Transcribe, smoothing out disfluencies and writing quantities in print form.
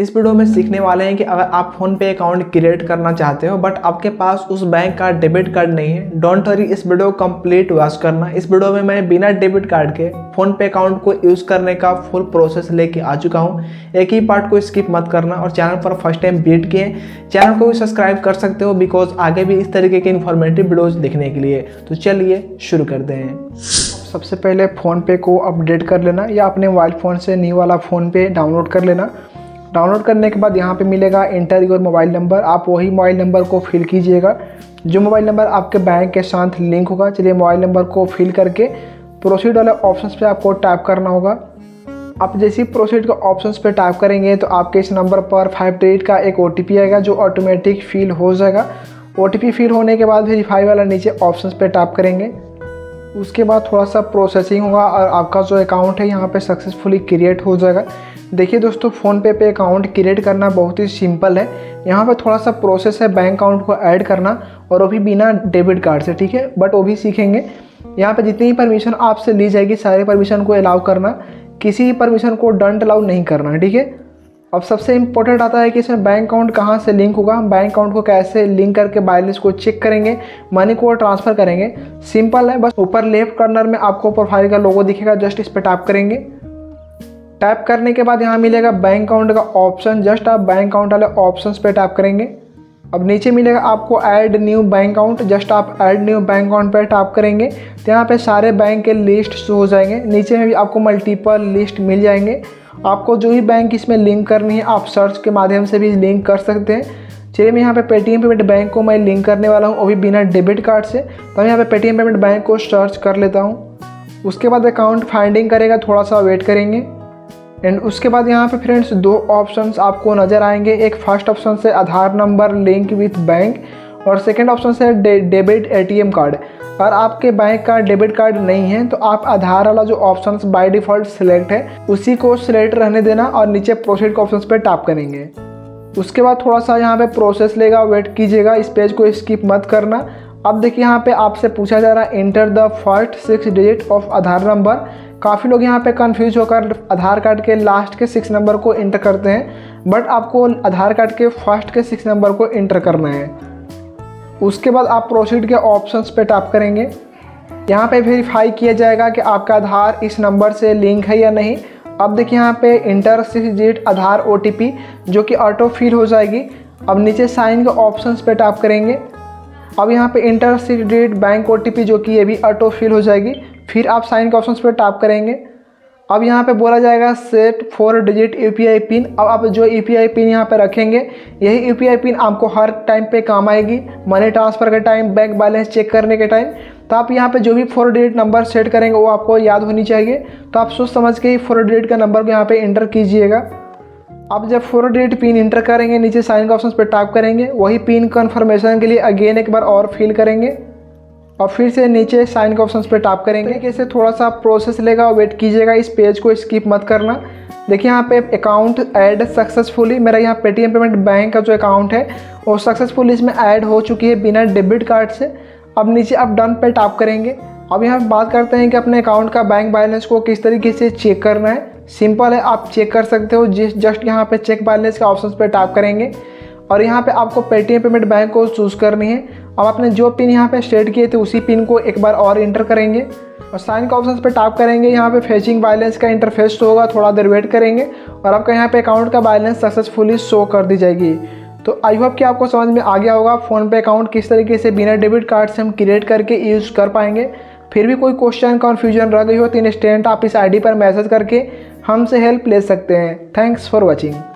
इस वीडियो में सीखने वाले हैं कि अगर आप फ़ोनपे अकाउंट क्रिएट करना चाहते हो बट आपके पास उस बैंक का डेबिट कार्ड नहीं है, डोंट वरी, इस वीडियो को कंप्लीट वॉच करना। इस वीडियो में मैं बिना डेबिट कार्ड के फ़ोनपे अकाउंट को यूज़ करने का फुल प्रोसेस लेके आ चुका हूँ। एक ही पार्ट को स्किप मत करना और चैनल पर फर्स्ट टाइम विजिट किए चैनल को भी सब्सक्राइब कर सकते हो बिकॉज आगे भी इस तरीके के इन्फॉर्मेटिव वीडियोज़ देखने के लिए। तो चलिए शुरू करते हैं। सबसे पहले फ़ोनपे को अपडेट कर लेना या अपने मोबाइल फ़ोन से न्यू वाला फ़ोनपे डाउनलोड कर लेना। डाउनलोड करने के बाद यहाँ पे मिलेगा एंटर योर मोबाइल नंबर, आप वही मोबाइल नंबर को फिल कीजिएगा जो मोबाइल नंबर आपके बैंक के साथ लिंक होगा। चलिए मोबाइल नंबर को फिल करके प्रोसीड वाले ऑप्शन पे आपको टाइप करना होगा। आप जैसे ही प्रोसीड के ऑप्शन पे टाइप करेंगे तो आपके इस नंबर पर 5 डिजिट का एक OTP आएगा जो ऑटोमेटिक फिल हो जाएगा। OTP फिल होने के बाद वेरीफाई वाला नीचे ऑप्शन पर टाइप करेंगे, उसके बाद थोड़ा सा प्रोसेसिंग होगा और आपका जो अकाउंट है यहाँ पे सक्सेसफुली क्रिएट हो जाएगा। देखिए दोस्तों, फ़ोनपे पे अकाउंट क्रिएट करना बहुत ही सिंपल है। यहाँ पे थोड़ा सा प्रोसेस है बैंक अकाउंट को ऐड करना और वो भी बिना डेबिट कार्ड से, ठीक है, बट वो भी सीखेंगे। यहाँ पे जितनी परमिशन आपसे ली जाएगी सारे परमिशन को अलाउ करना, किसी भी परमिशन को डंट अलाउ नहीं करना, ठीक है। अब सबसे इम्पोर्टेंट आता है कि इसमें बैंक अकाउंट कहाँ से लिंक होगा, हम बैंक अकाउंट को कैसे लिंक करके बैलेंस को चेक करेंगे, मनी को ट्रांसफ़र करेंगे। सिंपल है, बस ऊपर लेफ्ट कॉर्नर में आपको प्रोफाइल का लोगो दिखेगा, जस्ट इस पर टैप करेंगे। टैप करने के बाद यहाँ मिलेगा बैंक अकाउंट का ऑप्शन, जस्ट आप बैंक अकाउंट वाले ऑप्शन पर टैप करेंगे। अब नीचे मिलेगा आपको add new bank account, just आप ऐड न्यू बैंक अकाउंट पर टैप करेंगे तो यहाँ पर सारे बैंक के लिस्ट शो हो जाएंगे। नीचे में भी आपको मल्टीपल लिस्ट मिल जाएंगे, आपको जो भी बैंक इसमें लिंक करनी है आप सर्च के माध्यम से भी लिंक कर सकते हैं। चलिए मैं यहाँ पे पेटीएम पेमेंट बैंक को मैं लिंक करने वाला हूँ, वो भी बिना डेबिट कार्ड से। तो मैं यहाँ पे पेटीएम पेमेंट बैंक को सर्च कर लेता हूँ। उसके बाद अकाउंट फाइंडिंग करेगा, थोड़ा सा वेट करेंगे। एंड उसके बाद यहाँ पे फ्रेंड्स 2 ऑप्शंस आपको नज़र आएंगे। एक फर्स्ट ऑप्शन से Aadhaar number link with bank और सेकेंड ऑप्शन से डेबिट ATM कार्ड। अगर आपके बैंक का डेबिट कार्ड नहीं है तो आप आधार वाला जो ऑप्शन बाय डिफ़ॉल्ट सिलेक्ट है उसी को सिलेक्ट रहने देना और नीचे प्रोसीड के ऑप्शन पे टैप करेंगे। उसके बाद थोड़ा सा यहाँ पे प्रोसेस लेगा, वेट कीजिएगा, इस पेज को स्किप मत करना। अब देखिए यहाँ पे आपसे पूछा जा रहा है enter the first 6 digit of Aadhaar number. काफ़ी लोग यहाँ पे कंफ्यूज होकर आधार कार्ड के लास्ट के 6 नंबर को एंटर करते हैं, बट आपको आधार कार्ड के फर्स्ट के 6 नंबर को एंटर करना है। उसके बाद आप प्रोसीड के ऑप्शंस पे टैप करेंगे। यहाँ पे वेरीफाई किया जाएगा कि आपका आधार इस नंबर से लिंक है या नहीं। अब देखिए यहाँ पे इंटर 6 डिजिट आधार OTP जो कि ऑटो फिल हो जाएगी। अब नीचे साइन के ऑप्शंस पे टैप करेंगे। अब यहाँ पे इंटर 6 डिजिट बैंक OTP जो कि ये भी ऑटो फिल हो जाएगी। फिर आप साइन के ऑप्शंस पे टैप करेंगे। अब यहाँ पे बोला जाएगा सेट 4 डिजिट UPI पिन। अब आप जो UPI पिन यहाँ पे रखेंगे यही UPI पिन आपको हर टाइम पे काम आएगी, मनी ट्रांसफ़र के टाइम, बैंक बैलेंस चेक करने के टाइम। तो आप यहाँ पे जो भी 4 डिजिट नंबर सेट करेंगे वो आपको याद होनी चाहिए। तो आप सोच समझ के 4 डिजिट का नंबर को यहाँ पे इंटर कीजिएगा। आप जब 4 डिजिट पिन इंटर करेंगे नीचे साइन के ऑप्शन पर टैप करेंगे, वही पिन कन्फर्मेशन के लिए अगेन एक बार और फिल करेंगे और फिर से नीचे साइन के ऑप्शन पर टैप करेंगे। कैसे थोड़ा सा प्रोसेस लेगा, वेट कीजिएगा, इस पेज को स्किप मत करना। देखिए यहाँ पे अकाउंट ऐड सक्सेसफुली, मेरा यहाँ पेटीएम पेमेंट बैंक का जो अकाउंट है वो सक्सेसफुली इसमें ऐड हो चुकी है बिना डेबिट कार्ड से। अब नीचे आप डन पे टैप करेंगे। अब यहाँ बात करते हैं कि अपने अकाउंट का बैंक बैलेंस को किस तरीके से चेक करना है। सिंपल है, आप चेक कर सकते हो जस्ट यहाँ पर चेक बैलेंस के ऑप्शन पर टैप करेंगे और यहाँ पे आपको पेटीएम पेमेंट बैंक को चूज़ करनी है। अब आपने जो पिन यहाँ पे सेट किए थे उसी पिन को एक बार और इंटर करेंगे और साइन के ऑप्शन पे टैप करेंगे। यहाँ पे फेचिंग बैलेंस का इंटरफेस होगा, थोड़ा देर वेट करेंगे और आपका यहाँ पे अकाउंट का बैलेंस सक्सेसफुली शो कर दी जाएगी। तो आई होप कि आपको समझ में आ गया होगा फ़ोनपे अकाउंट किस तरीके से बिना डेबिट कार्ड से हम क्रिएट करके यूज़ कर पाएंगे। फिर भी कोई क्वेश्चन कन्फ्यूजन रह गई हो तो इंस्टेंट आप इस ID पर मैसेज करके हमसे हेल्प ले सकते हैं। Thanks for watching.